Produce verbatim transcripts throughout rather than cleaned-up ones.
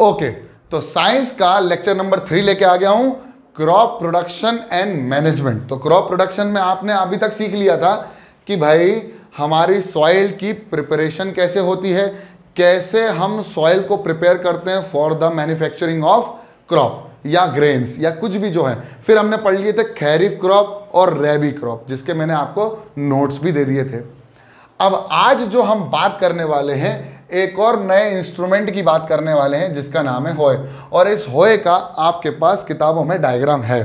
Okay, तो science का lecture number three लेके आ गया हूं, क्रॉप प्रोडक्शन एंड मैनेजमेंट। तो क्रॉप प्रोडक्शन में आपने अभी तक सीख लिया था कि भाई हमारी सॉइल की प्रिपरेशन कैसे होती है, कैसे हम सॉइल को प्रिपेयर करते हैं for the manufacturing of crop या ग्रेन्स या कुछ भी जो है। फिर हमने पढ़ लिए थे खैरीफ क्रॉप और रैबी क्रॉप, जिसके मैंने आपको नोट्स भी दे दिए थे। अब आज जो हम बात करने वाले हैं, एक और नए इंस्ट्रूमेंट की बात करने वाले हैं जिसका नाम है होए, और इस होए का आपके पास किताबों में डायग्राम है।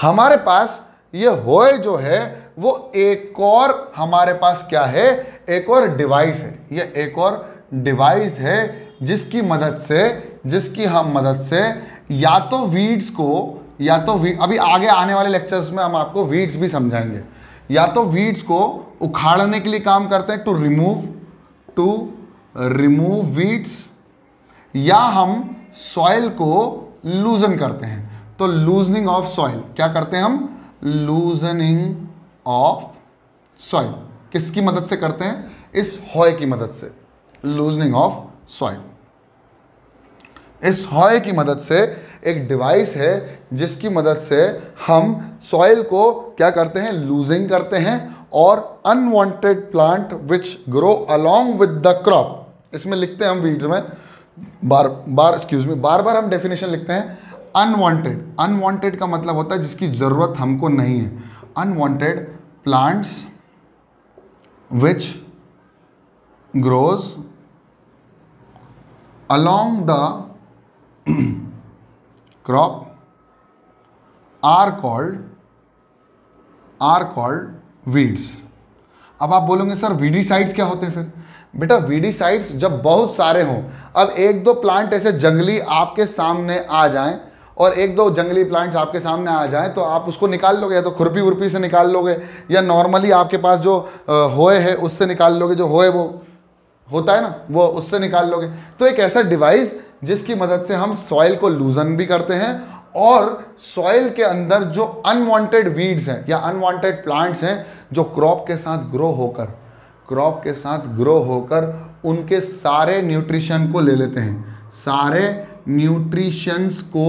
हमारे पास ये होए जो है वो एक और हमारे पास क्या है, एक और डिवाइस है। ये एक और डिवाइस है जिसकी मदद से जिसकी हम मदद से या तो वीड्स को या तो अभी आगे आने वाले लेक्चर्स में हम आपको वीड्स भी समझाएंगे, या तो वीड्स को उखाड़ने के लिए काम करते हैं, to remove to remove weeds, या हम सॉइल को लूजन करते हैं, तो लूजनिंग ऑफ सॉइल। क्या करते हैं हम? लूजनिंग ऑफ सॉइल किसकी मदद से करते हैं? इस हॉय की मदद से। लूजनिंग ऑफ सॉइल, इस हॉय की मदद से, एक डिवाइस है जिसकी मदद से हम सॉइल को क्या करते हैं, लूजिंग करते हैं, और unwanted plant which grow along with the crop, इसमें लिखते हैं हम वीड्स में बार बार एक्सक्यूज मी बार बार हम डेफिनेशन लिखते हैं अनवांटेड। अनवांटेड का मतलब होता है जिसकी जरूरत हमको नहीं है। Unwanted plants which grows along the crop are called are called weeds। अब आप बोलोगे सर वीडीसाइड्स क्या होते हैं? फिर बेटा वीडीसाइड्स जब बहुत सारे हों, अब एक दो प्लांट ऐसे जंगली आपके सामने आ जाएं और एक दो जंगली प्लांट्स आपके सामने आ जाएं तो आप उसको निकाल लोगे, या तो खुरपी वुरपी से निकाल लोगे या नॉर्मली आपके पास जो होए है उससे निकाल लोगे, जो होए वो होता है ना, वो उससे निकाल लोगे। तो एक ऐसा डिवाइस जिसकी मदद से हम सॉइल को लूजन भी करते हैं और सॉइल के अंदर जो अनवांटेड वीड्स हैं या अनवांटेड प्लांट्स हैं जो क्रॉप के साथ ग्रो होकर क्रॉप के साथ ग्रो होकर उनके सारे न्यूट्रिशन को ले लेते हैं, सारे न्यूट्रिशंस को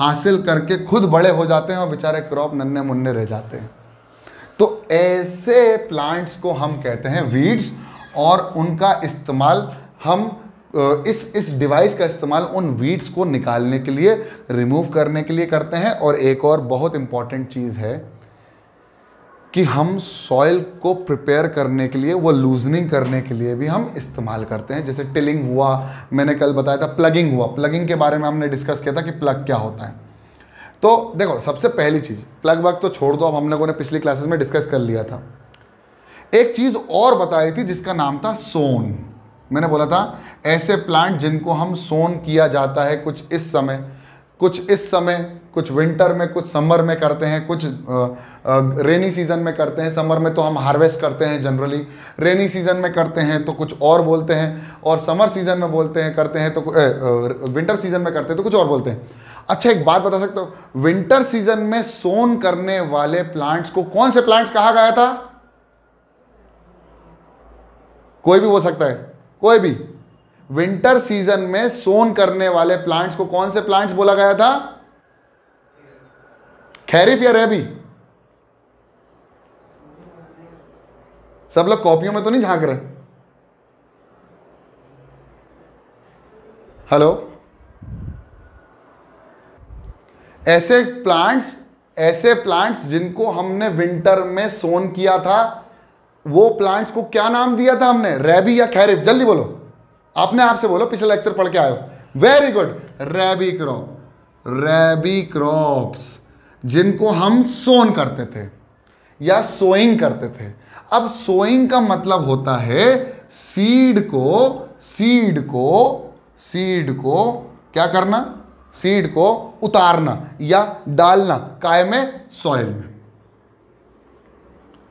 हासिल करके खुद बड़े हो जाते हैं और बेचारे क्रॉप नन्हे मुन्ने रह जाते हैं। तो ऐसे प्लांट्स को हम कहते हैं वीड्स, और उनका इस्तेमाल हम इस इस डिवाइस का इस्तेमाल उन वीड्स को निकालने के लिए, रिमूव करने के लिए करते हैं। और एक और बहुत इम्पॉर्टेंट चीज़ है कि हम सॉइल को प्रिपेयर करने के लिए, वो लूजनिंग करने के लिए भी हम इस्तेमाल करते हैं। जैसे टिलिंग हुआ, मैंने कल बताया था, प्लगिंग हुआ। प्लगिंग के बारे में हमने डिस्कस किया था कि प्लग क्या होता है। तो देखो, सबसे पहली चीज़, प्लग वग तो छोड़ दो, अब हम लोगों ने पिछली क्लासेस में डिस्कस कर लिया था। एक चीज़ और बताई थी जिसका नाम था सोन। मैंने बोला था ऐसे प्लांट जिनको हम सोन किया जाता है, कुछ इस समय कुछ इस समय कुछ विंटर में, कुछ समर में करते हैं, कुछ आ, आ, रेनी सीज़न में करते हैं। समर में तो हम हार्वेस्ट करते हैं जनरली, रेनी सीज़न में करते हैं तो कुछ और बोलते हैं, और समर सीज़न में बोलते हैं करते हैं तो ए, ए, विंटर सीज़न में करते हैं तो कुछ और बोलते हैं। अच्छा, एक बात बता सकते हो, विंटर सीज़न में सोन करने वाले प्लांट्स को कौन से प्लांट्स कहा गया था? कोई भी बोल सकता है, कोई भी। विंटर सीजन में सोन करने वाले प्लांट्स को कौन से प्लांट्स बोला गया था? खैरीफ या रैबी? सब लोग कॉपियों में तो नहीं झांक रहे? हेलो, ऐसे प्लांट्स ऐसे प्लांट्स जिनको हमने विंटर में सोन किया था, वो प्लांट्स को क्या नाम दिया था हमने? रैबी या खैरीफ? जल्दी बोलो, आपने आपसे बोलो, पिछले लेक्चर पढ़ के आए हो। Very good, rabi crop. Rabi crops जिनको हम सोन करते थे या सोइंग करते थे। अब सोइंग का मतलब होता है सीड को सीड को सीड को क्या करना, सीड को उतारना या डालना काय में, सॉइल में,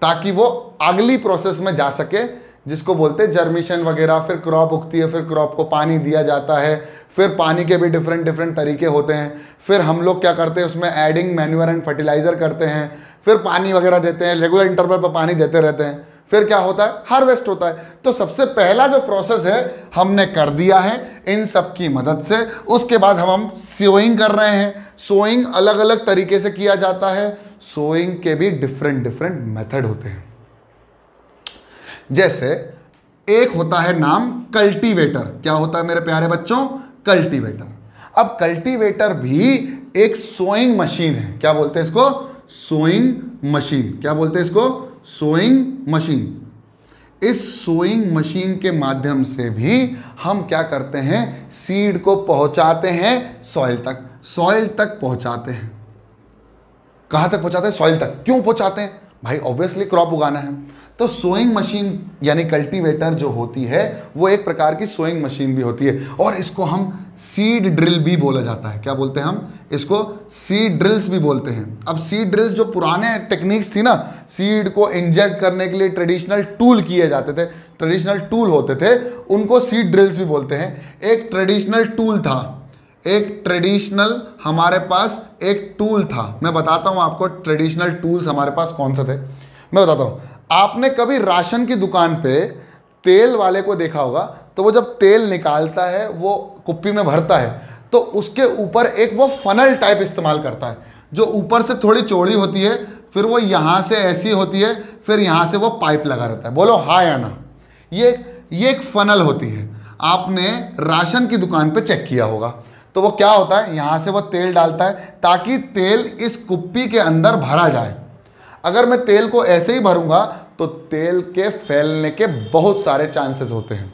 ताकि वो अगली प्रोसेस में जा सके जिसको बोलते हैं जर्मिशन वगैरह। फिर क्रॉप उगती है, फिर क्रॉप को पानी दिया जाता है, फिर पानी के भी डिफरेंट डिफरेंट तरीके होते हैं। फिर हम लोग क्या करते हैं, उसमें एडिंग मैन्यूअर एंड फर्टिलाइज़र करते हैं, फिर पानी वगैरह देते हैं, रेगुलर इंटरवल पर पानी देते रहते हैं। फिर क्या होता है, हार्वेस्ट होता है। तो सबसे पहला जो प्रोसेस है हमने कर दिया है इन सब की मदद से। उसके बाद हम हम सोइंग कर रहे हैं। सोइंग अलग अलग तरीके से किया जाता है, सोइंग के भी डिफरेंट डिफरेंट मेथड होते हैं। जैसे एक होता है नाम कल्टीवेटर, क्या होता है मेरे प्यारे बच्चों, कल्टीवेटर। अब कल्टीवेटर भी एक सोइंग मशीन है। क्या बोलते हैं इसको, सोइंग मशीन। क्या बोलते हैं इसको, सोइंग मशीन। इस सोइंग मशीन के माध्यम से भी हम क्या करते हैं, सीड को पहुंचाते हैं सॉइल तक। सॉइल तक पहुंचाते हैं, कहाँ तक पहुंचाते हैं, सॉइल तक। क्यों पहुंचाते हैं भाई, ऑब्वियसली क्रॉप उगाना है। तो सोइंग मशीन यानी कल्टीवेटर जो होती है वो एक प्रकार की सोइंग मशीन भी होती है, और इसको हम सीड ड्रिल भी बोला जाता है। क्या बोलते हैं हम इसको, सीड ड्रिल्स भी बोलते हैं। अब सीड ड्रिल्स जो पुराने टेक्निक्स थी ना, सीड को इंजेक्ट करने के लिए ट्रेडिशनल टूल किए जाते थे, ट्रेडिशनल टूल होते थे, उनको सीड ड्रिल्स भी बोलते हैं। एक ट्रेडिशनल टूल था, एक ट्रेडिशनल हमारे पास एक टूल था। मैं बताता हूँ आपको ट्रेडिशनल टूल्स हमारे पास कौन सा थे, मैं बताता हूँ। आपने कभी राशन की दुकान पे तेल वाले को देखा होगा, तो वो जब तेल निकालता है वो कुप्पी में भरता है, तो उसके ऊपर एक वो फनल टाइप इस्तेमाल करता है, जो ऊपर से थोड़ी चौड़ी होती है, फिर वो यहाँ से ऐसी होती है, फिर यहाँ से वो पाइप लगा रहता है। बोलो हाँ या ना। ये ये एक फनल होती है, आपने राशन की दुकान पे चेक किया होगा। तो वो क्या होता है, यहाँ से वो तेल डालता है ताकि तेल इस कुप्पी के अंदर भरा जाए। अगर मैं तेल को ऐसे ही भरूंगा तो तेल के फैलने के बहुत सारे चांसेस होते हैं।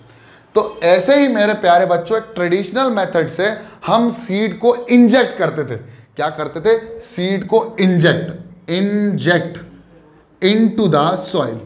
तो ऐसे ही मेरे प्यारे बच्चों एक ट्रेडिशनल मेथड से हम सीड को इंजेक्ट करते थे। क्या करते थे, सीड को inject, inject into the soil.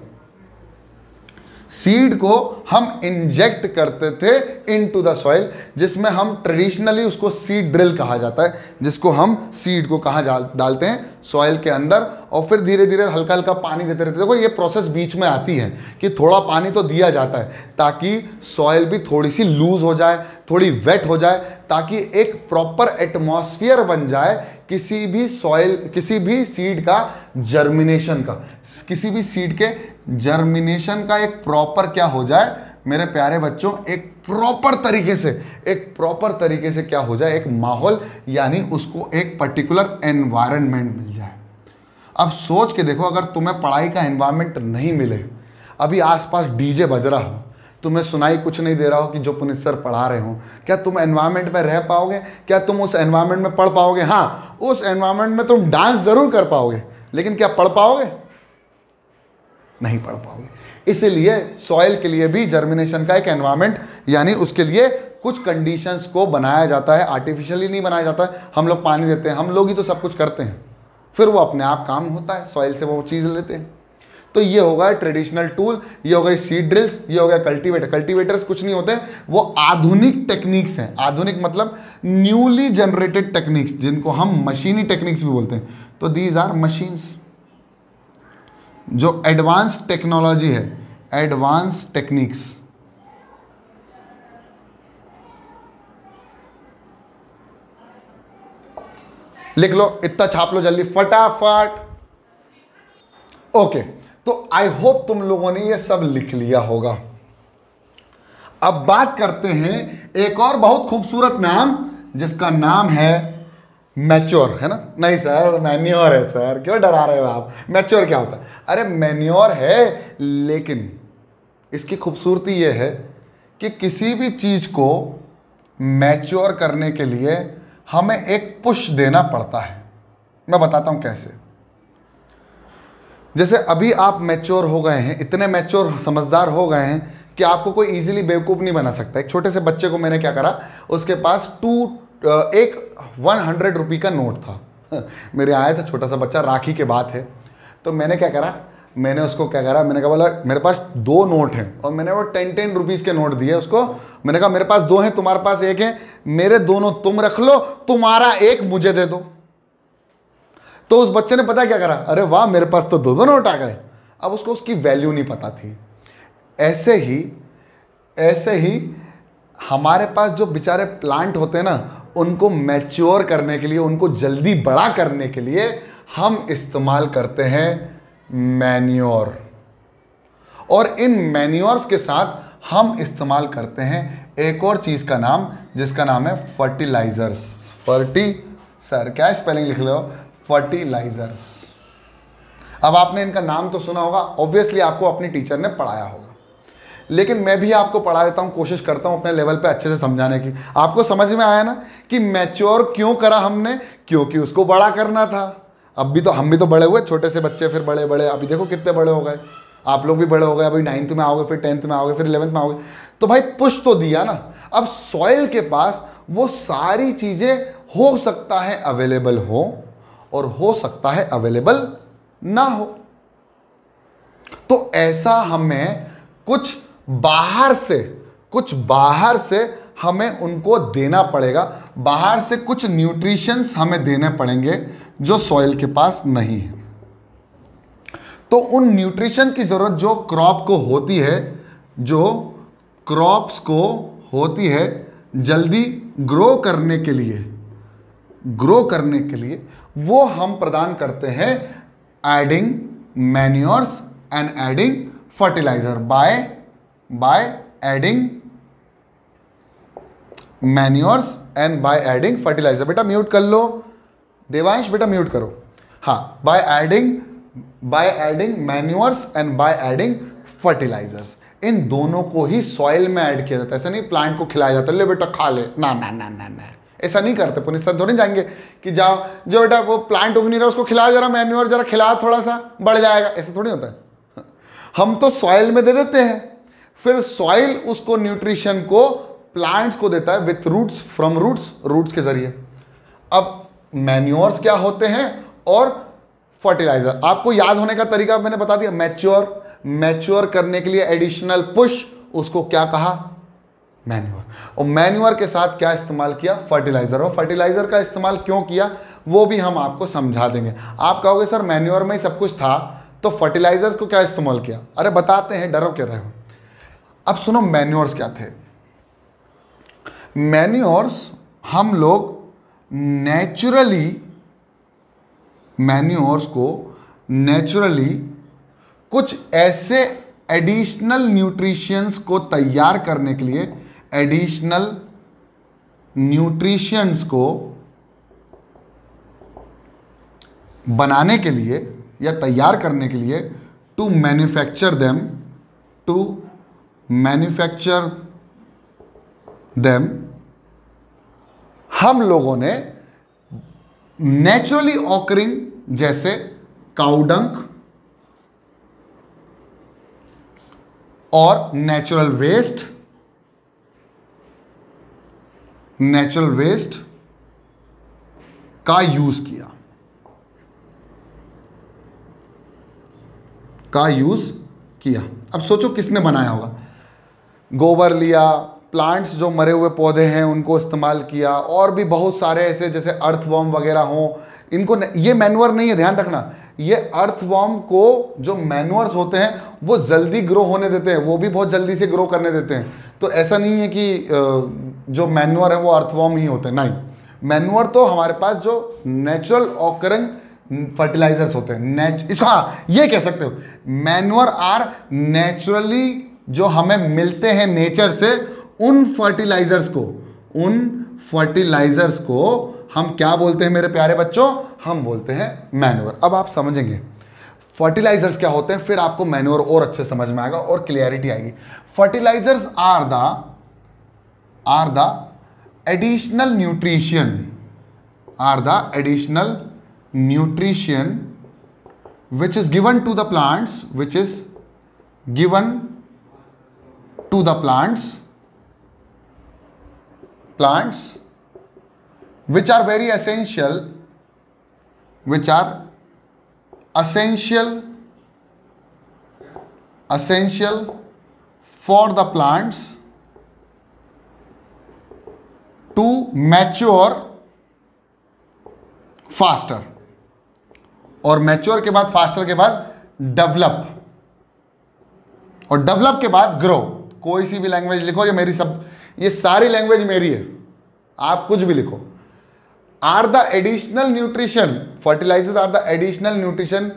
Seed को हम इंजेक्ट करते थे इनटू द सॉइल, जिसमें हम ट्रेडिशनली उसको सीड ड्रिल कहा जाता है, जिसको हम सीड को कहाँ डालते हैं, सॉइल के अंदर, और फिर धीरे धीरे हल्का हल्का पानी देते रहते। देखो ये प्रोसेस बीच में आती है कि थोड़ा पानी तो दिया जाता है ताकि सॉइल भी थोड़ी सी लूज़ हो जाए, थोड़ी वेट हो जाए, ताकि एक प्रॉपर एटमॉस्फेयर बन जाए किसी भी सॉइल, किसी भी सीड का जर्मिनेशन का, किसी भी सीड के जर्मिनेशन का एक प्रॉपर क्या हो जाए मेरे प्यारे बच्चों, एक प्रॉपर तरीके से, एक प्रॉपर तरीके से क्या हो जाए, एक माहौल, यानी उसको एक पर्टिकुलर एनवायरनमेंट मिल जाए। अब सोच के देखो, अगर तुम्हें पढ़ाई का एनवायरनमेंट नहीं मिले, अभी आसपास डीजे बज रहा हो, तुम्हें सुनाई कुछ नहीं दे रहा हो कि जो पुनीत सर पढ़ा रहे हो, क्या तुम एनवायरनमेंट में रह पाओगे, क्या तुम उस एनवायरनमेंट में पढ़ पाओगे? हाँ, उस एनवायरनमेंट में तुम डांस ज़रूर कर पाओगे, लेकिन क्या पढ़ पाओगे? नहीं पढ़ पाओगे। इसीलिए सॉइल के लिए भी जर्मिनेशन का एक एनवायरनमेंट, यानी उसके लिए कुछ कंडीशंस को बनाया जाता है, आर्टिफिशियली नहीं बनाया जाता है। हम लोग पानी देते हैं, हम लोग ही तो सब कुछ करते हैं, फिर वो अपने आप काम होता है, सॉइल से वो चीज़ लेते हैं। तो ये होगा ट्रेडिशनल टूल, ये हो गई सीड ड्रिल्स, ये हो गया कल्टीवेटर। कल्टीवेटर्स कुछ नहीं होते, वो आधुनिक टेक्निक्स हैं। आधुनिक मतलब न्यूली जनरेटेड टेक्निक्स, जिनको हम मशीनी टेक्निक्स भी बोलते हैं। तो दीज आर मशीन्स, जो एडवांस टेक्नोलॉजी है, एडवांस टेक्निक्स। लिख लो, इतना छाप लो जल्दी फटाफट। Okay okay. तो आई होप तुम लोगों ने ये सब लिख लिया होगा। अब बात करते हैं एक और बहुत खूबसूरत नाम, जिसका नाम है मैच्योर, है ना? नहीं सर, मैन्योर है सर, क्यों डरा रहे हो आप? मैच्योर क्या होता है? अरे मैन्योर है, लेकिन इसकी खूबसूरती ये है कि किसी भी चीज़ को मैच्योर करने के लिए हमें एक पुश देना पड़ता है। मैं बताता हूँ कैसे। जैसे अभी आप मैच्योर हो गए हैं, इतने मैच्योर समझदार हो गए हैं कि आपको कोई इजीली बेवकूफ़ नहीं बना सकता। एक छोटे से बच्चे को मैंने क्या करा, उसके पास टू एक वन हंड्रेड रुपी का नोट था, मेरे आया था, छोटा सा बच्चा, राखी के बाद है। तो मैंने क्या करा, मैंने उसको क्या करा, मैंने कहा बोला मेरे पास दो नोट हैं, और मैंने वो टेन टेन रुपीज़ के नोट दिए उसको। मैंने कहा मेरे पास दो हैं, तुम्हारे पास एक है, मेरे दोनों तुम रख लो, तुम्हारा एक मुझे दे दो। तो उस बच्चे ने पता क्या करा, अरे वाह मेरे पास तो दो दो नोट आ गए। अब उसको उसकी वैल्यू नहीं पता थी। ऐसे ही ऐसे ही हमारे पास जो बेचारे प्लांट होते हैं ना, उनको मैच्योर करने के लिए, उनको जल्दी बड़ा करने के लिए हम इस्तेमाल करते हैं मैन्योर। और इन मैन्योर्स के साथ हम इस्तेमाल करते हैं एक और चीज़ का नाम, जिसका नाम है फर्टिलाइजर्स। फर्टी सर क्या स्पेलिंग लिख लो, फर्टिलाइजर्स। अब आपने इनका नाम तो सुना होगा, ऑब्वियसली आपको अपनी टीचर ने पढ़ाया होगा, लेकिन मैं भी आपको पढ़ा देता हूँ, कोशिश करता हूँ अपने लेवल पे अच्छे से समझाने की। आपको समझ में आया ना कि मैच्योर क्यों करा हमने, क्योंकि उसको बड़ा करना था। अब भी तो हम भी तो बड़े हुए, छोटे से बच्चे फिर बड़े बड़े, अभी देखो कितने बड़े हो गए, आप लोग भी बड़े हो गए, अभी नाइन्थ में आओगे, फिर टेंथ में आओगे, फिर इलेवंथ में आओगे। तो भाई पुश तो दिया ना, अब सॉइल के पास वो सारी चीज़ें हो सकता है अवेलेबल हो और हो सकता है अवेलेबल ना हो। तो ऐसा हमें कुछ बाहर से कुछ बाहर से हमें उनको देना पड़ेगा, बाहर से कुछ न्यूट्रिशंस हमें देने पड़ेंगे जो सॉइल के पास नहीं है। तो उन न्यूट्रिशन की ज़रूरत जो क्रॉप को होती है जो क्रॉप्स को होती है जल्दी ग्रो करने के लिए ग्रो करने के लिए वो हम प्रदान करते हैं adding manures and adding fertiliser by by adding manures and by adding fertiliser. बेटा म्यूट कर लो देवांश, बेटा म्यूट करो। हाँ, by adding by adding manures and by adding fertilisers, इन दोनों को ही सॉइल में ऐड किया जाता है। ऐसा नहीं प्लांट को खिलाया जाता है, ले बेटा खा ले, ना ना ना ना ना, ऐसा नहीं करते। पुलिस सर थोड़ी जाएंगे कि जाओ जो बेटा वो प्लांट उग नहीं रहा उसको खिलाओ जरा मैन्योर, जरा खिलाओ थोड़ा सा बढ़ जाएगा, ऐसा थोड़ी होता है। हम तो सॉइल में दे देते हैं, फिर सॉइल उसको न्यूट्रिशन को प्लांट्स को देता है with roots, from roots, roots के जरिए। अब मैन्योर्स क्या होते हैं और फर्टिलाइजर आपको याद होने का तरीका मैंने बता दिया। मैच्योर, मैच्योर करने के लिए एडिशनल पुश, उसको क्या कहा, मैन्योर। और मैन्योर के साथ क्या इस्तेमाल किया, फर्टिलाइजर। और फर्टिलाइजर का इस्तेमाल क्यों किया वो भी हम आपको समझा देंगे। आप कहोगे सर मैन्योर में ही सब कुछ था तो फर्टिलाइजर्स को क्या इस्तेमाल किया, अरे बताते हैं, डरो क्या रहे हो। अब सुनो मैन्योर्स क्या थे। मैन्योर्स हम लोग नेचुरली मैन्योर्स को नेचुरली कुछ ऐसे एडिशनल न्यूट्रिशंस को तैयार करने के लिए एडिशनल न्यूट्रिशंस को बनाने के लिए या तैयार करने के लिए to manufacture them to manufacture them हम लोगों ने नेचुरली ऑकरिंग जैसे काउडंक और नेचुरल वेस्ट नेचुरल वेस्ट का यूज किया का यूज किया अब सोचो किसने बनाया होगा। गोबर लिया, प्लांट्स जो मरे हुए पौधे हैं उनको इस्तेमाल किया, और भी बहुत सारे ऐसे जैसे अर्थवॉर्म वगैरह हों, इनको न, ये मैन्योर नहीं है, ध्यान रखना। ये अर्थवॉर्म को जो मैन्योर्स होते हैं वो जल्दी ग्रो होने देते हैं, वो भी बहुत जल्दी से ग्रो करने देते हैं। तो ऐसा नहीं है कि जो मैन्योर है वो अर्थवॉर्म ही होते हैं, नहीं। मैन्योर तो हमारे पास जो नेचुरल ऑकरिंग फर्टिलाइजर्स होते हैं, इसको हाँ ये कह सकते हो मैन्योर आर नेचुरली जो हमें मिलते हैं नेचर से, उन फर्टिलाइजर्स को उन फर्टिलाइजर्स को हम क्या बोलते हैं मेरे प्यारे बच्चों, हम बोलते हैं मैन्योर। अब आप समझेंगे फर्टिलाइजर्स क्या होते हैं, फिर आपको मैन्योर और अच्छे समझ में आएगा और क्लियरिटी आएगी। Fertilisers are the are the additional nutrition are the additional nutrition which is given to the plants which is given to the plants plants which are very essential which are essential essential for the plants to mature faster और mature के बाद faster के बाद develop और develop के बाद grow। कोई सी भी language लिखो, ये मेरी सब ये सारी लैंग्वेज मेरी है, आप कुछ भी लिखो। Are the additional nutrition fertilisers are the additional nutrition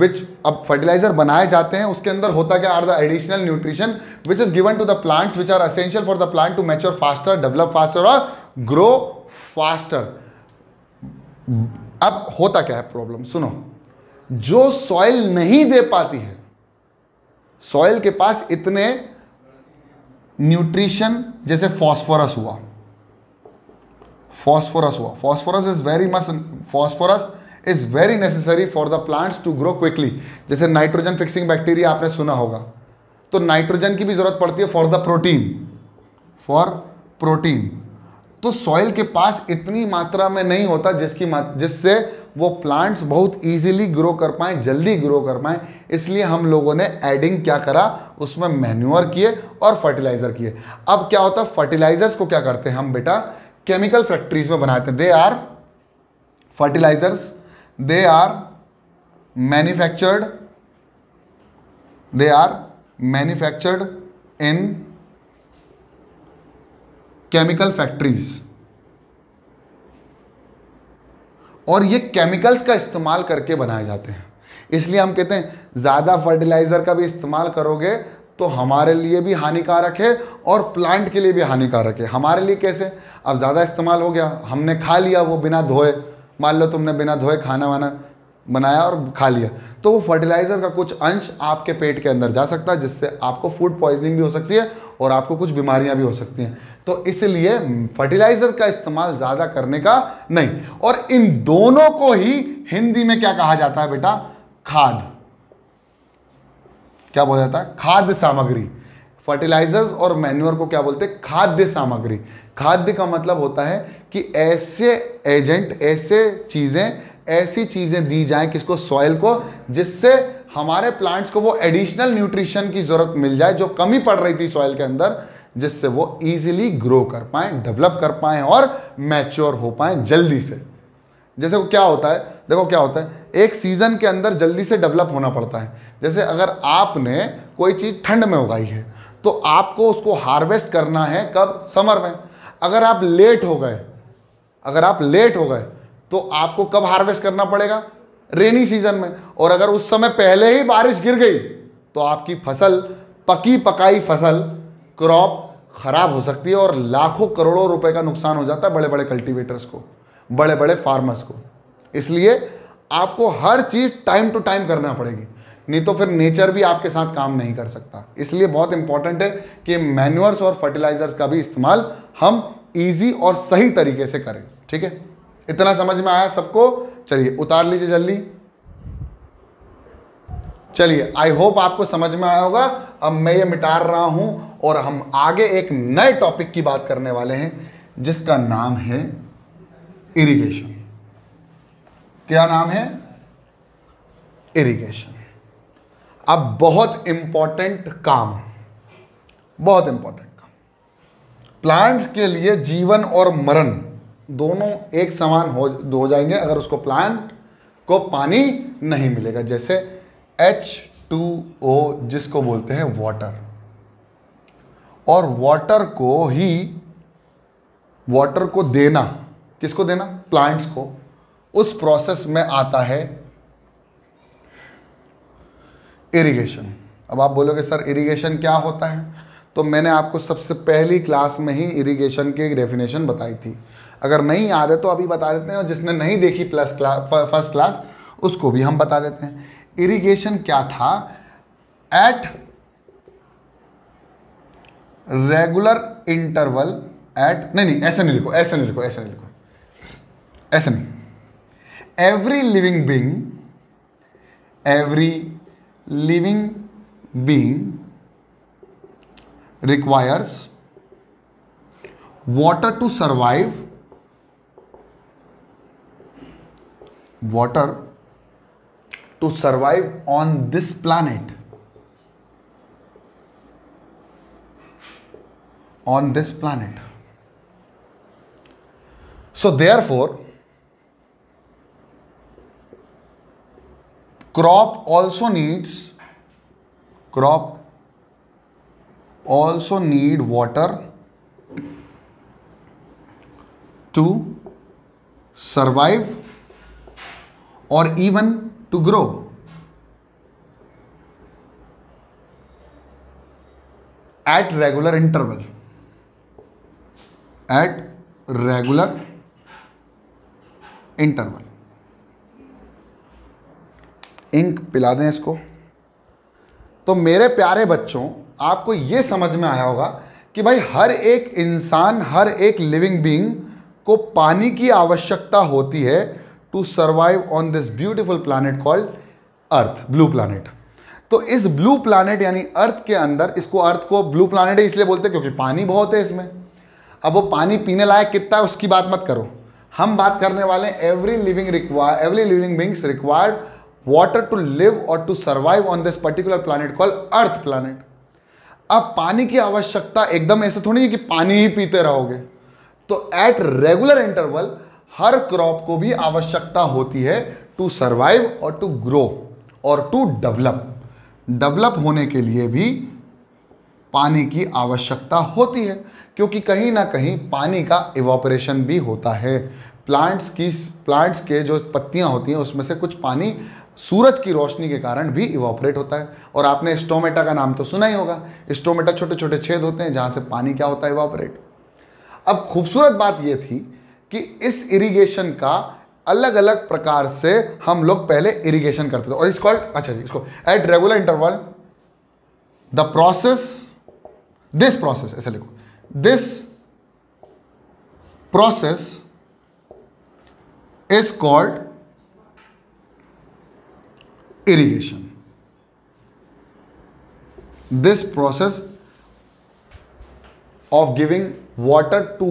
which अब फर्टिलाइजर बनाए जाते हैं, उसके अंदर होता क्या are the additional nutrition which is given to the plants which are essential for the plant to mature faster, develop faster और grow faster. अब होता क्या है प्रॉब्लम, सुनो, जो सॉइल नहीं दे पाती है, सॉइल के पास इतने न्यूट्रिशन, जैसे फॉस्फोरस हुआ, फॉस्फोरस हुआ phosphorus is very much phosphorus is very necessary for the plants to grow quickly. जैसे नाइट्रोजन फिक्सिंग बैक्टीरिया आपने सुना होगा, तो नाइट्रोजन की भी जरूरत पड़ती है for the protein, for protein. तो सॉइल के पास इतनी मात्रा में नहीं होता जिसकी जिससे वो प्लांट्स बहुत इजीली ग्रो कर पाएँ, जल्दी ग्रो कर पाएँ। इसलिए हम लोगों ने एडिंग क्या करा, उसमें मैन्योर किए और फर्टिलाइजर किए। अब क्या होता, फर्टिलाइजर्स को क्या करते हैं हम बेटा, केमिकल फैक्ट्रीज में बनाते हैं। They are fertilisers, they are manufactured, they are manufactured in chemical factories. और ये केमिकल्स का इस्तेमाल करके बनाए जाते हैं। इसलिए हम कहते हैं ज़्यादा फर्टिलाइज़र का भी इस्तेमाल करोगे तो हमारे लिए भी हानिकारक है और प्लांट के लिए भी हानिकारक है। हमारे लिए कैसे, अब ज़्यादा इस्तेमाल हो गया, हमने खा लिया वो बिना धोए, मान लो तुमने बिना धोए खाना वाना बनाया और खा लिया, तो वो फर्टिलाइज़र का कुछ अंश आपके पेट के अंदर जा सकता है, जिससे आपको फूड पॉइजनिंग भी हो सकती है और आपको कुछ बीमारियां भी हो सकती हैं। तो इसलिए फर्टिलाइज़र का इस्तेमाल ज़्यादा करने का नहीं। और इन दोनों को ही हिंदी में क्या कहा जाता है बेटा, खाद। क्या बोला जाता है, खाद्य सामग्री। फर्टिलाइजर्स और मैन्योर को क्या बोलते हैं, खाद्य सामग्री। खाद्य का मतलब होता है कि ऐसे एजेंट, ऐसे चीज़ें, ऐसी चीज़ें दी जाएं किसको, सॉइल को, जिससे हमारे प्लांट्स को वो एडिशनल न्यूट्रिशन की ज़रूरत मिल जाए जो कमी पड़ रही थी सॉइल के अंदर, जिससे वो इजीली ग्रो कर पाएँ, डेवलप कर पाएँ और मैच्योर हो पाएँ जल्दी से। जैसे क्या होता है, देखो क्या होता है, एक सीज़न के अंदर जल्दी से डेवलप होना पड़ता है। जैसे अगर आपने कोई चीज़ ठंड में उगाई है तो आपको उसको हार्वेस्ट करना है कब, समर में। अगर आप लेट हो गए, अगर आप लेट हो गए तो आपको कब हार्वेस्ट करना पड़ेगा, रेनी सीजन में। और अगर उस समय पहले ही बारिश गिर गई तो आपकी फसल, पकी पकाई फसल, क्रॉप खराब हो सकती है और लाखों करोड़ों रुपए का नुकसान हो जाता है बड़े बड़े कल्टीवेटर्स को, बड़े बड़े फार्मर्स को। इसलिए आपको हर चीज़ टाइम टू टाइम करना पड़ेगी, नहीं तो फिर नेचर भी आपके साथ काम नहीं कर सकता। इसलिए बहुत इंपॉर्टेंट है कि मैन्योर्स और फर्टिलाइजर्स का भी इस्तेमाल हम इजी और सही तरीके से करें। ठीक है, इतना समझ में आया सबको? चलिए उतार लीजिए जल्दी। चलिए, आई होप आपको समझ में आया होगा। अब मैं ये मिटा रहा हूं और हम आगे एक नए टॉपिक की बात करने वाले हैं जिसका नाम है इरिगेशन। क्या नाम है? इरिगेशन। अब बहुत इंपॉर्टेंट काम, बहुत इंपॉर्टेंट काम, प्लांट्स के लिए जीवन और मरण दोनों एक समान हो हो जाएंगे अगर उसको, प्लांट को पानी नहीं मिलेगा। जैसे एच टू ओ जिसको बोलते हैं वाटर, और वाटर को ही, वाटर को देना किसको देना, प्लांट्स को, उस प्रोसेस में आता है इरिगेशन। अब आप बोलोगे सर इरिगेशन क्या होता है, तो मैंने आपको सबसे पहली क्लास में ही इरिगेशन की डेफिनेशन बताई थी। अगर नहीं याद है तो अभी बता देते हैं, और जिसने नहीं देखी प्लस क्लास, फर्स्ट क्लास, उसको भी हम बता देते हैं। इरिगेशन क्या था, एट रेगुलर इंटरवल एट नहीं नहीं ऐसे नहीं लिखो ऐसे नहीं लिखो ऐसे नहीं लिखो ऐसे नहीं every living being, every living being requires water to survive, water to survive on this planet, on this planet. So therefore crop also needs, crop also need water to survive or even to grow. At regular interval, at regular interval. इंक पिला दें इसको। तो मेरे प्यारे बच्चों, आपको ये समझ में आया होगा कि भाई हर एक इंसान, हर एक लिविंग बीइंग को पानी की आवश्यकता होती है to survive on this beautiful planet called earth, blue planet. तो इस ब्लू प्लैनेट यानी अर्थ के अंदर, इसको अर्थ को ब्लू प्लैनेट है इसलिए बोलते हैं क्योंकि पानी बहुत है इसमें। अब वो पानी पीने लायक कितना है उसकी बात मत करो, हम बात करने वाले हैं every living require every living beings required water to live और to survive on this particular planet called earth planet. अब पानी की आवश्यकता एकदम ऐसे थोड़ी है कि पानी ही पीते रहोगे, तो एट रेगुलर इंटरवल हर क्रॉप को भी आवश्यकता होती है टू सर्वाइव और टू ग्रो और टू डेवलप। डेवलप होने के लिए भी पानी की आवश्यकता होती है क्योंकि कहीं ना कहीं पानी का इवोपरेशन भी होता है। प्लांट्स की प्लांट्स के जो पत्तियां होती हैं उसमें से कुछ पानी सूरज की रोशनी के कारण भी इवोपरेट होता है। और आपने स्टोमेटा का नाम तो सुना ही होगा, स्टोमेटा छोटे छोटे छेद होते हैं जहाँ से पानी क्या होता है, इवोपरेट। अब खूबसूरत बात यह थी कि इस इरिगेशन का अलग अलग प्रकार से हम लोग पहले इरिगेशन करते थे और इसको अच्छा जी इसको at regular interval the process, this process ऐसे लिखो, this process is called irrigation. This process of giving water to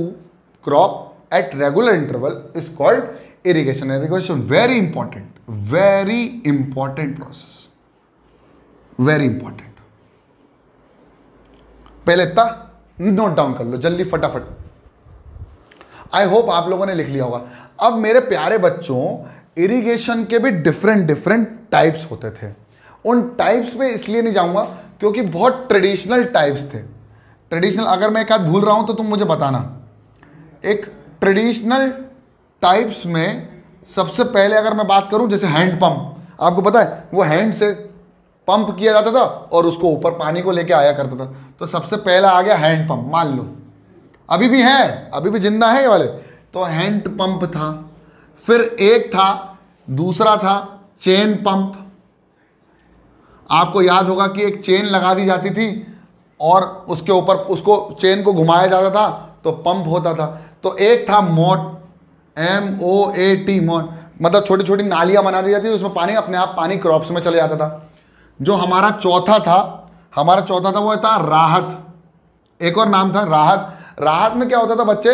crop at regular interval is called irrigation irrigation very important very important process very important। पहले था note down कर लो जल्दी फटाफट, I hope आप लोगों ने लिख लिया होगा। अब मेरे प्यारे बच्चों, इरिगेशन के भी डिफरेंट डिफरेंट टाइप्स होते थे। उन टाइप्स में इसलिए नहीं जाऊंगा क्योंकि बहुत ट्रेडिशनल टाइप्स थे। ट्रेडिशनल अगर मैं एक आध भूल रहा हूं तो तुम मुझे बताना। एक ट्रेडिशनल टाइप्स में सबसे पहले अगर मैं बात करूं, जैसे हैंड पंप, आपको पता है वो हैंड से पंप किया जाता था और उसको ऊपर पानी को लेके आया करता था। तो सबसे पहला आ गया हैंड पंप, मान लो अभी भी है, अभी भी जिंदा है ये वाले, तो हैंड पंप था। फिर एक था, दूसरा था चेन पंप। आपको याद होगा कि एक चेन लगा दी जाती थी और उसके ऊपर उसको चेन को घुमाया जाता था तो पंप होता था। तो एक था मोट, एम ओ ए टी, मतलब छोटी छोटी नालियां बना दी जाती थी उसमें पानी अपने आप पानी क्रॉप्स में चले जाता था। जो हमारा चौथा था, हमारा चौथा था वो था राहत। एक और नाम था राहत। राहत में क्या होता था बच्चे,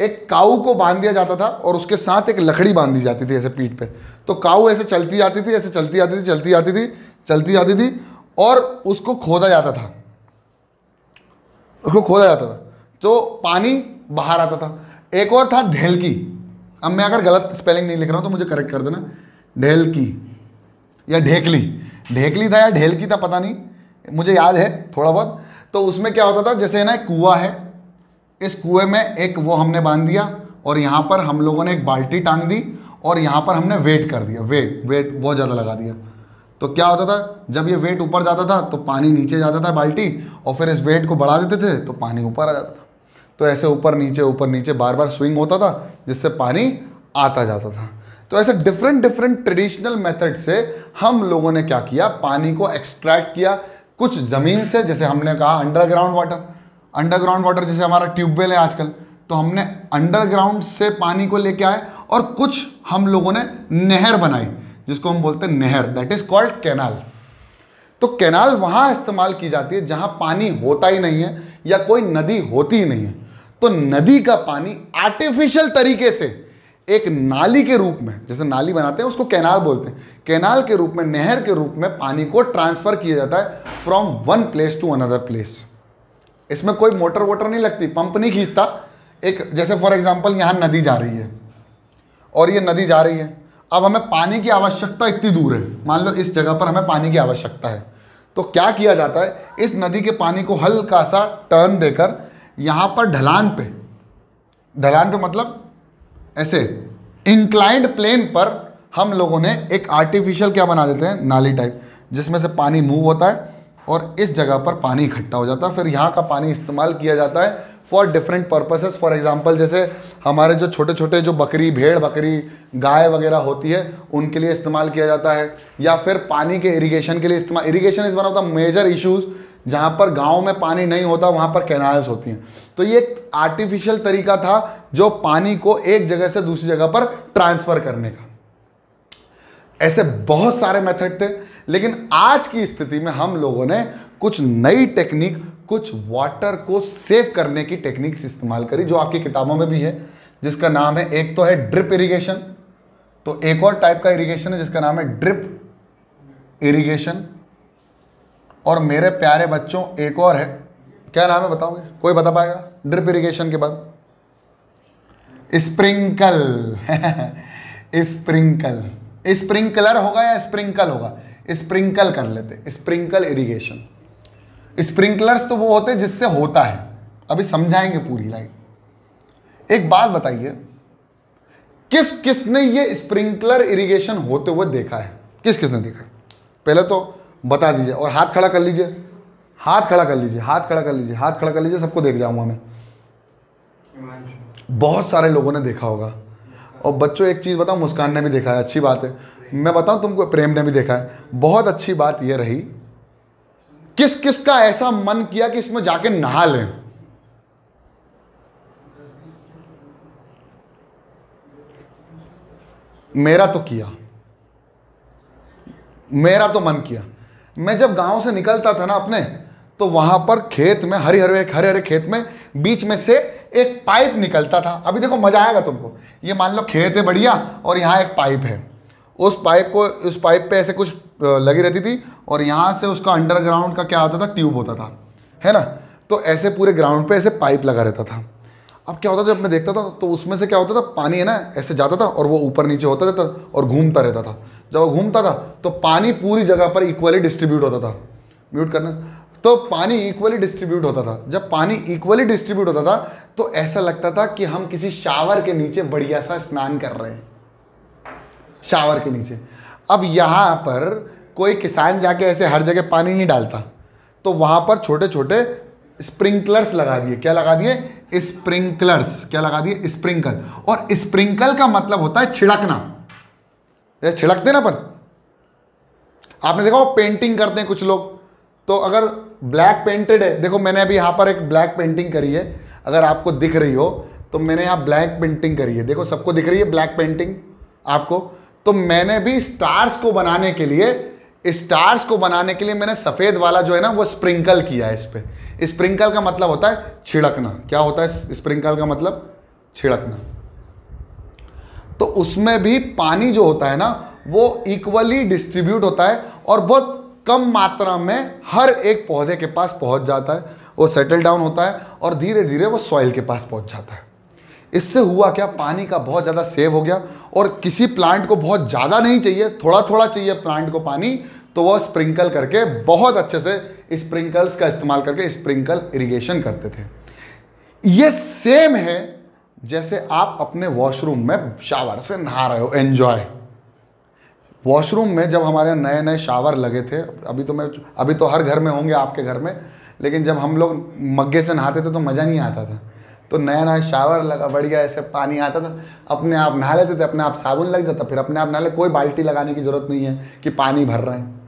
एक काऊ को बांध दिया जाता था और उसके साथ एक लकड़ी बांध दी जाती थी ऐसे पीठ पे। तो काऊ ऐसे चलती जाती थी, ऐसे चलती जाती थी, चलती जाती थी, चलती जाती थी और उसको खोदा जाता था, उसको खोदा जाता था तो पानी बाहर आता था। एक और था ढेलकी। अब मैं अगर गलत स्पेलिंग नहीं लिख रहा हूँ तो मुझे करेक्ट कर देना। ढेलकी या ढेकली, ढेकली था या ढेलकी था पता नहीं, मुझे याद है थोड़ा बहुत। तो उसमें क्या होता था, जैसे ना कुआं है, इस कुएं में एक वो हमने बांध दिया और यहाँ पर हम लोगों ने एक बाल्टी टांग दी और यहाँ पर हमने वेट कर दिया, वेट वेट बहुत ज़्यादा लगा दिया। तो क्या होता था, जब ये वेट ऊपर जाता था तो पानी नीचे जाता था बाल्टी, और फिर इस वेट को बढ़ा देते थे तो पानी ऊपर आ जाता था। तो ऐसे ऊपर नीचे ऊपर नीचे बार बार स्विंग होता था जिससे पानी आता जाता था। तो ऐसे डिफरेंट डिफरेंट ट्रेडिशनल मेथड से हम लोगों ने क्या किया, पानी को एक्सट्रैक्ट किया कुछ ज़मीन से। जैसे हमने कहा अंडरग्राउंड वाटर, अंडरग्राउंड वाटर जैसे हमारा ट्यूबवेल है आजकल, तो हमने अंडरग्राउंड से पानी को लेके आए और कुछ हम लोगों ने नहर बनाई जिसको हम बोलते हैं नहर, दैट इज़ कॉल्ड कैनाल। तो कैनाल वहाँ इस्तेमाल की जाती है जहाँ पानी होता ही नहीं है या कोई नदी होती ही नहीं है। तो नदी का पानी आर्टिफिशियल तरीके से एक नाली के रूप में, जैसे नाली बनाते हैं उसको कैनाल बोलते हैं, कैनाल के रूप में, नहर के रूप में पानी को ट्रांसफर किया जाता है from one place to another place. इसमें कोई मोटर वोटर नहीं लगती, पंप नहीं खींचता। एक जैसे फॉर एग्जांपल यहाँ नदी जा रही है और ये नदी जा रही है, अब हमें पानी की आवश्यकता इतनी दूर है, मान लो इस जगह पर हमें पानी की आवश्यकता है, तो क्या किया जाता है, इस नदी के पानी को हल्का सा टर्न देकर यहाँ पर ढलान पे, ढलान पे मतलब ऐसे इंक्लाइंड प्लेन पर हम लोगों ने एक आर्टिफिशियल क्या बना देते हैं, नाली टाइप, जिसमें से पानी मूव होता है और इस जगह पर पानी इकट्ठा हो जाता है। फिर यहाँ का पानी इस्तेमाल किया जाता है for different purposes. For example जैसे हमारे जो छोटे छोटे जो बकरी भेड़ बकरी गाय वगैरह होती है उनके लिए इस्तेमाल किया जाता है, या फिर पानी के इरिगेशन के लिए इस्तेमाल। Irrigation is one of the major issues, जहाँ पर गाँव में पानी नहीं होता वहाँ पर कैनाल्स होती हैं। तो ये एक आर्टिफिशियल तरीका था जो पानी को एक जगह से दूसरी जगह पर ट्रांसफ़र करने का। ऐसे बहुत सारे मेथड थे, लेकिन आज की स्थिति में हम लोगों ने कुछ नई टेक्निक, कुछ वाटर को सेव करने की टेक्निक्स इस्तेमाल करी जो आपकी किताबों में भी है, जिसका नाम है, एक तो है ड्रिप इरिगेशन, तो एक और टाइप का इरिगेशन है जिसका नाम है ड्रिप इरिगेशन, और मेरे प्यारे बच्चों एक और है, क्या नाम है बताओगे? कोई बता पाएगा? ड्रिप इरिगेशन के बाद स्प्रिंकल स्प्रिंकल स्प्रिंकलर होगा या स्प्रिंकल होगा, स्प्रिंकल कर लेते, स्प्रिंकल इरिगेशन। स्प्रिंकलर्स तो वो होते हैं जिससे होता है, अभी समझाएंगे पूरी लाइन। एक बात बताइए, किस किस ने ये स्प्रिंकलर इरिगेशन होते हुए देखा है? किस किस ने देखा है? पहले तो बता दीजिए और हाथ खड़ा कर लीजिए, हाथ खड़ा कर लीजिए, हाथ खड़ा कर लीजिए, हाथ खड़ा कर लीजिए, सबको देख जाऊंगा मैं। बहुत सारे लोगों ने देखा होगा। और बच्चों एक चीज़ बताऊं, मुस्कान ने भी देखा है, अच्छी बात है। मैं बताऊं तुमको, प्रेम ने भी देखा है, बहुत अच्छी बात ये रही। किस किस का ऐसा मन किया कि इसमें जाके नहा लें? मेरा तो किया, मेरा तो मन किया। मैं जब गांव से निकलता था ना अपने, तो वहां पर खेत में हरे हरे हरे हरे खेत में बीच में से एक पाइप निकलता था। अभी देखो मजा आएगा तुमको। ये मान लो खेत है बढ़िया और यहाँ एक पाइप है, उस पाइप को उस पाइप पे ऐसे कुछ लगी रहती थी और यहाँ से उसका अंडरग्राउंड का क्या होता था, ट्यूब होता था, है ना। तो ऐसे पूरे ग्राउंड पे ऐसे पाइप लगा रहता था। अब क्या होता था, जब मैं देखता था तो उसमें से क्या होता था, पानी है ना ऐसे जाता था और वो ऊपर नीचे होता रहता था और घूमता रहता था। जब वो घूमता था तो पानी पूरी जगह पर इक्वली डिस्ट्रीब्यूट होता था। म्यूट करना। तो पानी इक्वली डिस्ट्रीब्यूट होता था। जब पानी इक्वली डिस्ट्रीब्यूट होता था तो ऐसा लगता था कि हम किसी शावर के नीचे बढ़िया सा स्नान कर रहे हैं, शावर के नीचे। अब यहाँ पर कोई किसान जाके ऐसे हर जगह पानी नहीं डालता, तो वहाँ पर छोटे छोटे स्प्रिंकलर्स लगा दिए। क्या लगा दिए? स्प्रिंकलर्स। क्या लगा दिए? स्प्रिंकल। और स्प्रिंकल का मतलब होता है छिड़कना, जैसे छिड़कते ना पर। आपने देखा वो पेंटिंग करते हैं कुछ लोग, तो अगर ब्लैक पेंटेड है, देखो मैंने अभी यहाँ पर एक ब्लैक पेंटिंग करी है, अगर आपको दिख रही हो तो मैंने यहाँ ब्लैक पेंटिंग करी है, देखो सबको दिख रही है ब्लैक पेंटिंग आपको। तो मैंने भी स्टार्स को बनाने के लिए स्टार्स को बनाने के लिए मैंने सफ़ेद वाला जो है ना वो स्प्रिंकल किया है इस पर। स्प्रिंकल का मतलब होता है छिड़कना। क्या होता है स्प्रिंकल का मतलब? छिड़कना। तो उसमें भी पानी जो होता है ना वो इक्वली डिस्ट्रीब्यूट होता है और बहुत कम मात्रा में हर एक पौधे के पास पहुंच जाता है, वो सेटल डाउन होता है और धीरे धीरे वो सॉइल के पास पहुंच जाता है। इससे हुआ क्या, पानी का बहुत ज़्यादा सेव हो गया। और किसी प्लांट को बहुत ज़्यादा नहीं चाहिए, थोड़ा थोड़ा चाहिए प्लांट को पानी, तो वह स्प्रिंकल करके बहुत अच्छे से स्प्रिंकल्स का इस्तेमाल करके स्प्रिंकल इरिगेशन करते थे। ये सेम है जैसे आप अपने वॉशरूम में शावर से नहा रहे हो, एन्जॉय। वॉशरूम में जब हमारे नए नए शावर लगे थे, अभी तो मैं अभी तो हर घर में होंगे आपके घर में, लेकिन जब हम लोग मग्गे से नहाते थे तो मज़ा नहीं आता था। तो नया नया शावर लगा, बढ़िया ऐसे पानी आता था, अपने आप नहा लेते थे, अपने आप साबुन लग जाता, फिर अपने आप नहा ले, कोई बाल्टी लगाने की ज़रूरत नहीं है कि पानी भर रहे हैं।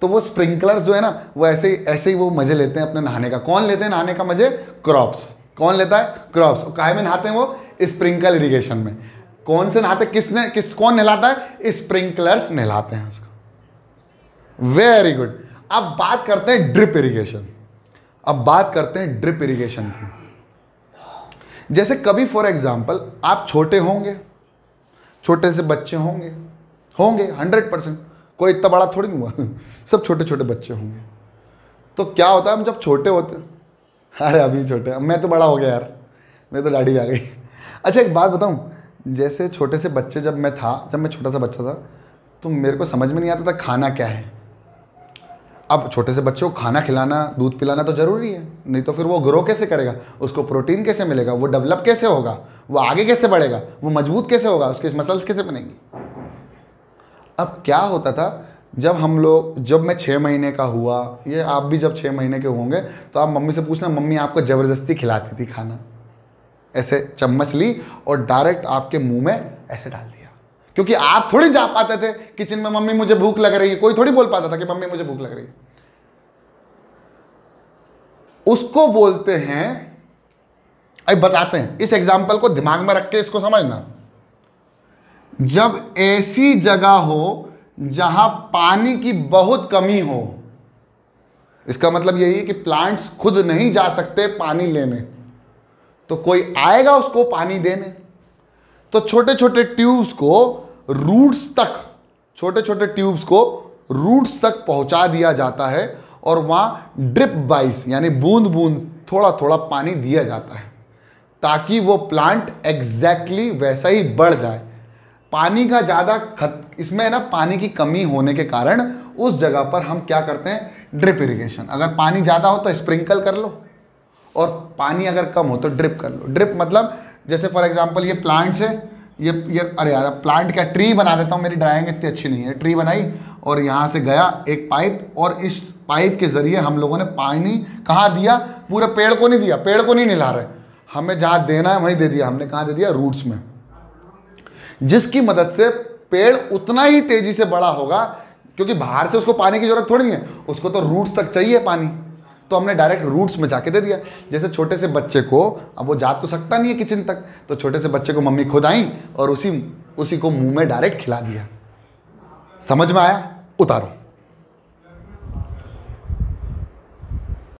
तो वो स्प्रिंकलर्स जो है ना वो ऐसे ही ऐसे ही वो मज़े लेते हैं अपने नहाने का। कौन लेते हैं नहाने का मज़े? क्रॉप्स। कौन लेता है? क्रॉप्स। और काहे में नहाते हैं वो? स्प्रिंकल इरीगेशन में। कौन से नहाते, किसने किस कौन नहलाता है? स्प्रिंकलर्स नहलाते हैं उसको। Very good. अब बात करते हैं ड्रिप इरीगेशन। अब बात करते हैं ड्रिप इरीगेशन की। जैसे कभी फॉर एग्जाम्पल आप छोटे होंगे, छोटे से बच्चे होंगे होंगे हंड्रेड परसेंट, कोई इतना बड़ा थोड़ी नहीं हुआ, सब छोटे छोटे बच्चे होंगे। तो क्या होता है, हम जब छोटे होते हैं, अरे अभी छोटे, मैं तो बड़ा हो गया यार, मैं तो दाढ़ी आ गई। अच्छा एक बात बताऊं, जैसे छोटे से बच्चे जब मैं था, जब मैं छोटा सा बच्चा था तो मेरे को समझ में नहीं आता था खाना क्या है। अब छोटे से बच्चों को खाना खिलाना, दूध पिलाना तो ज़रूरी है, नहीं तो फिर वो ग्रो कैसे करेगा, उसको प्रोटीन कैसे मिलेगा, वो डेवलप कैसे होगा, वो आगे कैसे बढ़ेगा, वो मजबूत कैसे होगा, उसके मसल्स कैसे बनेंगे। अब क्या होता था, जब हम लोग जब मैं छः महीने का हुआ, ये आप भी जब छः महीने के होंगे तो आप मम्मी से पूछना, मम्मी आपको ज़बरदस्ती खिलाती थी खाना, ऐसे चम्मच ली और डायरेक्ट आपके मुंह में ऐसे डाल दिया, क्योंकि आप थोड़ी जा पाते थे किचन में, मम्मी मुझे भूख लग रही है, कोई थोड़ी बोल पाता था कि मम्मी मुझे भूख लग रही है। उसको बोलते हैं, अब बताते हैं, इस एग्जाम्पल को दिमाग में रख के इसको समझना। जब ऐसी जगह हो जहां पानी की बहुत कमी हो, इसका मतलब यही है कि प्लांट्स खुद नहीं जा सकते पानी लेने, तो कोई आएगा उसको पानी देने, तो छोटे छोटे ट्यूब्स को रूट्स तक छोटे छोटे ट्यूब्स को रूट्स तक पहुंचा दिया जाता है और वहाँ ड्रिप बाइस यानी बूंद बूंद थोड़ा थोड़ा पानी दिया जाता है, ताकि वो प्लांट एग्जैक्टली वैसा ही बढ़ जाए। पानी का ज़्यादा खत इसमें ना पानी की कमी होने के कारण उस जगह पर हम क्या करते हैं, ड्रिप इरिगेशन। अगर पानी ज़्यादा हो तो स्प्रिंकल कर लो, और पानी अगर कम हो तो ड्रिप कर लो। ड्रिप मतलब जैसे फॉर एग्जांपल ये प्लांट्स है, ये ये अरे यार प्लांट क्या ट्री बना देता हूँ, मेरी ड्राइंग इतनी अच्छी नहीं है। ट्री बनाई और यहाँ से गया एक पाइप, और इस पाइप के ज़रिए हम लोगों ने पानी कहाँ दिया, पूरे पेड़ को नहीं दिया, पेड़ को नहीं निला रहे, हमें जहाँ देना है वहीं दे दिया। हमने कहाँ दे दिया, रूट्स में, जिसकी मदद से पेड़ उतना ही तेज़ी से बड़ा होगा, क्योंकि बाहर से उसको पानी की ज़रूरत थोड़ी नहीं है, उसको तो रूट्स तक चाहिए पानी, तो हमने डायरेक्ट रूट्स में जाके दे दिया। जैसे छोटे से बच्चे को, अब वो जा तो सकता नहीं है किचन तक, तो छोटे से बच्चे को मम्मी खुद आई और उसी उसी को मुंह में डायरेक्ट खिला दिया। समझ में आया? उतारो।